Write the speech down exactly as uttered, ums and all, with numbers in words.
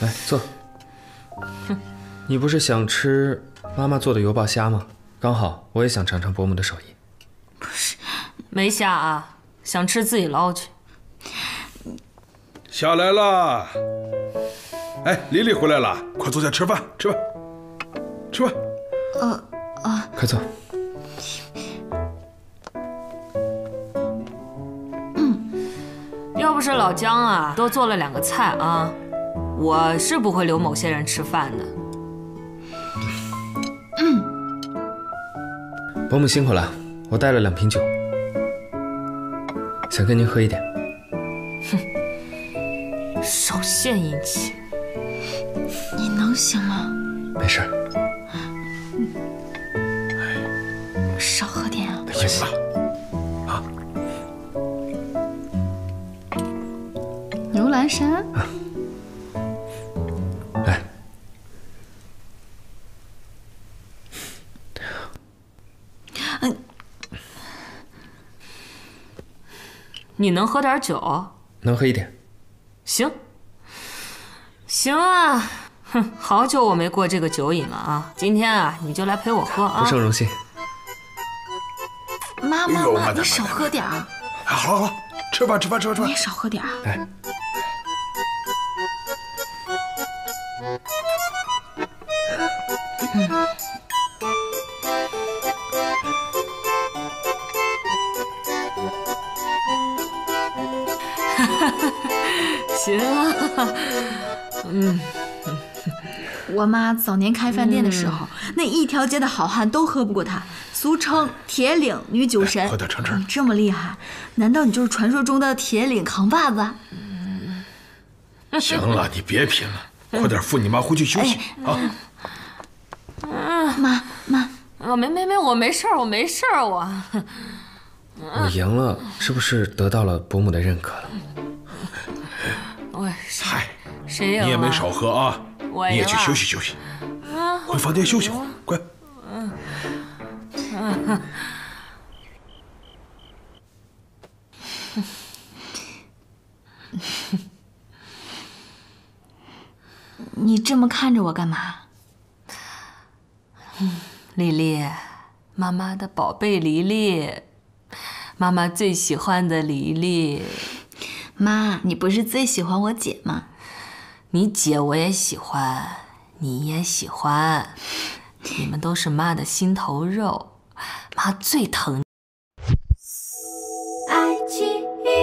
来坐。哼，你不是想吃妈妈做的油爆虾吗？刚好我也想尝尝伯母的手艺。不是，没虾啊，想吃自己捞去。下来啦！哎，李李回来了，快坐下吃饭，吃饭，吃饭。呃啊，快坐。 要不是老姜啊，多做了两个菜啊，我是不会留某些人吃饭的。嗯、伯母辛苦了，我带了两瓶酒，想跟您喝一点。哼，手现殷勤，你能行吗？没事。少喝点啊。没关系。 牛栏山，来，你能喝点酒？能喝一点。行，行啊，哼，好久我没过这个酒瘾了啊！今天啊，你就来陪我喝啊！不胜荣幸。妈妈，妈，你少喝点啊！好了好了，吃饭吃饭吃饭吃饭。你也少喝点啊！来。 行啊，嗯，我妈早年开饭店的时候，嗯、那一条街的好汉都喝不过她，俗称铁岭女酒神。喝点尝尝。你这么厉害，难道你就是传说中的铁岭扛把子？嗯、行了，你别贫了，快点扶你妈回去休息、哎、啊！嗯，妈妈，我没没没，我没事儿，我没事儿，我。 我赢了，是不是得到了伯母的认可了？我嗨，谁赢了？你也没少喝啊，你也去休息休息，回房间休息会儿，快。嗯嗯。你这么看着我干嘛？丽丽，妈妈的宝贝丽丽。 妈妈最喜欢的黎黎，妈，你不是最喜欢我姐吗？你姐我也喜欢，你也喜欢，你们都是妈的心头肉，妈最疼。爱奇艺。